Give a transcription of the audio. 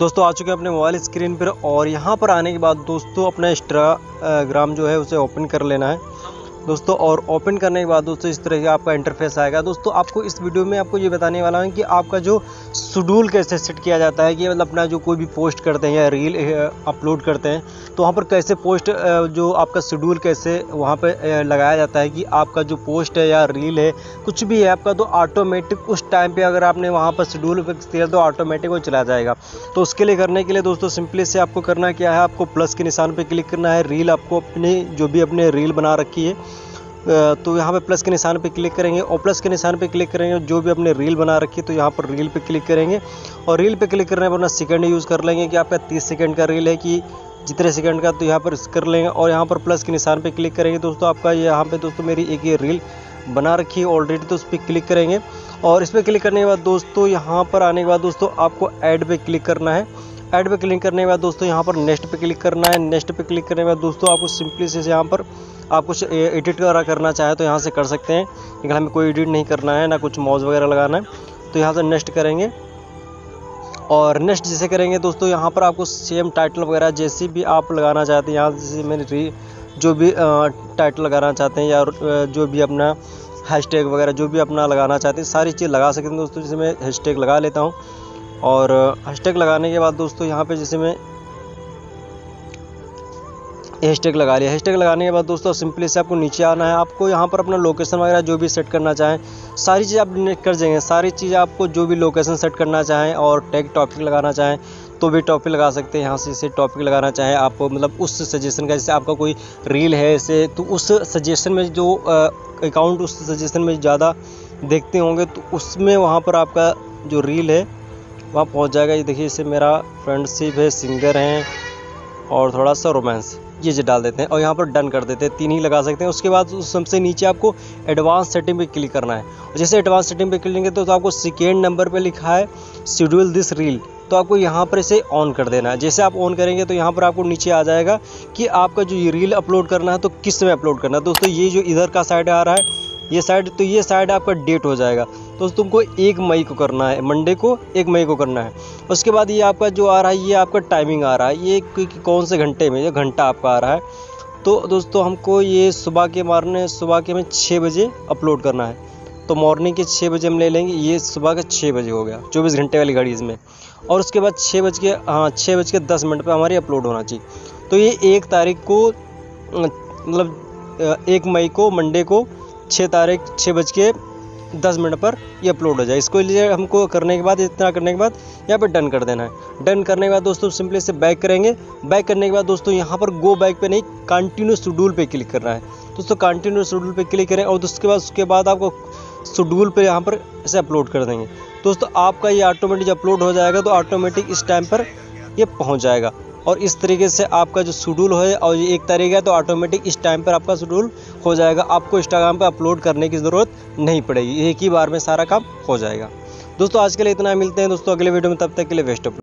दोस्तों आ चुके हैं अपने मोबाइल स्क्रीन पर। और यहाँ पर आने के बाद दोस्तों अपना इंस्टाग्राम जो है उसे ओपन कर लेना है दोस्तों। और ओपन करने के बाद दोस्तों इस तरह का आपका इंटरफेस आएगा। दोस्तों आपको इस वीडियो में आपको ये बताने वाला हूँ कि आपका जो शेड्यूल कैसे सेट किया जाता है, कि मतलब अपना जो कोई भी पोस्ट करते हैं या रील अपलोड करते हैं तो वहाँ पर कैसे पोस्ट जो आपका शेड्यूल कैसे वहाँ पर लगाया जाता है कि आपका जो पोस्ट है या रील है कुछ भी है आपका, तो ऑटोमेटिक उस टाइम पे अगर आपने वहाँ पर शेड्यूल फिक्स किया तो ऑटोमेटिक वो चला जाएगा। तो उसके लिए करने के लिए दोस्तों सिंपली से आपको करना क्या है, आपको प्लस के निशान पर क्लिक करना है। रील आपको अपनी जो भी अपने रील बना रखी है तो यहाँ पे प्लस के निशान पे क्लिक करेंगे और प्लस के निशान पे क्लिक करेंगे जो भी अपने रील बना रखी है तो यहाँ पर रील पे क्लिक करेंगे। और रील पे क्लिक करने पर अपना सेकंड यूज़ कर लेंगे कि आपका 30 सेकंड का रील है कि जितने सेकंड का, तो यहाँ पर कर लेंगे। और यहाँ पर प्लस के निशान पे क्लिक करेंगे दोस्तों। आपका यहाँ पर दोस्तों मेरी एक ये रील बना रखी है ऑलरेडी, तो उस पर क्लिक करेंगे। और इस पर क्लिक करने के बाद दोस्तों यहाँ पर आने के बाद दोस्तों आपको ऐड पे क्लिक करना है। ऐड पे क्लिक करने के बाद दोस्तों यहाँ पर नेक्स्ट पे क्लिक करना है। नेक्स्ट पे क्लिक करने के बाद दोस्तों आपको सिंपली से यहाँ पर आप कुछ एडिट वगैरह करना चाहे तो यहाँ से कर सकते हैं, लेकिन हमें कोई एडिट नहीं करना है ना कुछ मॉज वगैरह लगाना है, तो यहाँ से नेक्स्ट करेंगे। और नेक्स्ट जैसे करेंगे दोस्तों यहाँ पर आपको सेम टाइटल वगैरह जैसी भी आप लगाना चाहते हैं, यहाँ जैसे मैंने जो भी टाइटल लगाना चाहते हैं या जो भी अपना हैशटैग वगैरह जो भी अपना लगाना चाहते हैं सारी चीज़ लगा सकते हैं दोस्तों। जैसे मैं हैशटैग लगा लेता हूँ। और हैशटैग लगाने के बाद दोस्तों यहाँ पे जैसे मैं हैशटैग लगा लिया। हैशटैग लगाने के बाद दोस्तों सिंपली से आपको नीचे आना है। आपको यहाँ पर अपना लोकेशन वगैरह जो भी सेट करना चाहें सारी चीज़ आप कर देंगे। सारी चीज़ आपको जो भी लोकेशन सेट करना चाहें और टैग टॉपिक लगाना चाहें तो भी टॉपिक लगा सकते हैं। यहाँ से इसे टॉपिक लगाना चाहें आपको, मतलब उस सजेशन का, जैसे आपका कोई रील है ऐसे तो उस सजेशन में जो अकाउंट उस सजेशन में ज़्यादा देखते होंगे तो उसमें वहाँ पर आपका जो रील है वहाँ पहुँच जाएगा। ये देखिए इससे मेरा फ्रेंडशिप है, सिंगर हैं और थोड़ा सा रोमांस, ये डाल देते हैं और यहाँ पर डन कर देते हैं। तीन ही लगा सकते हैं। उसके बाद उस सबसे नीचे आपको एडवांस सेटिंग पे क्लिक करना है। और जैसे एडवांस सेटिंग पे क्लिक करेंगे तो आपको सेकेंड नंबर पे लिखा है शेड्यूल दिस रील, तो आपको यहाँ पर इसे ऑन कर देना है। जैसे आप ऑन करेंगे तो यहाँ पर आपको नीचे आ जाएगा कि आपका जो ये रील अपलोड करना है तो किस में अपलोड करना है। दोस्तों ये जो इधर का साइड आ रहा है ये साइड, तो ये साइड आपका डेट हो जाएगा। तो तुमको 1 मई को करना है, मंडे को 1 मई को करना है। उसके बाद ये आपका जो आ रहा है ये आपका टाइमिंग आ रहा है, ये कौन से घंटे में, ये घंटा आपका आ रहा है। तो दोस्तों हमको ये सुबह के में 6 बजे अपलोड करना है, तो मॉर्निंग के 6 बजे हम ले लेंगे। ये सुबह के 6 बजे हो गया, 24 घंटे वाली घड़ी इसमें। और उसके बाद 6 बज के 10 मिनट पर हमारी अपलोड होना चाहिए। तो ये 1 तारीख को, मतलब 1 मई को मंडे को 6 बज के 10 मिनट पर ये अपलोड हो जाए। इसको लिए हमको करने के बाद, इतना करने के बाद यहाँ पर डन कर देना है। डन करने के बाद दोस्तों सिंपली से बैक करेंगे। बैक करने के बाद दोस्तों यहाँ पर गो बैक पे नहीं, कंटिन्यू शेड्यूल पे क्लिक करना है दोस्तों। कंटिन्यू शेड्यूल पे क्लिक करें और उसके बाद आपको शेड्यूल पे यहाँ पर इसे अपलोड कर देंगे दोस्तों। आपका ये ऑटोमेटिक अपलोड हो जाएगा, तो ऑटोमेटिक इस टाइम पर ये पहुँच जाएगा। और इस तरीके से आपका जो शेड्यूल है, और ये 1 तारीख है तो ऑटोमेटिक इस टाइम पर आपका शेड्यूल हो जाएगा। आपको इंस्टाग्राम पर अपलोड करने की ज़रूरत नहीं पड़ेगी, एक ही बार में सारा काम हो जाएगा दोस्तों। आज के लिए इतना, मिलते हैं दोस्तों अगले वीडियो में, तब तक के लिए बेस्ट ऑफ लक।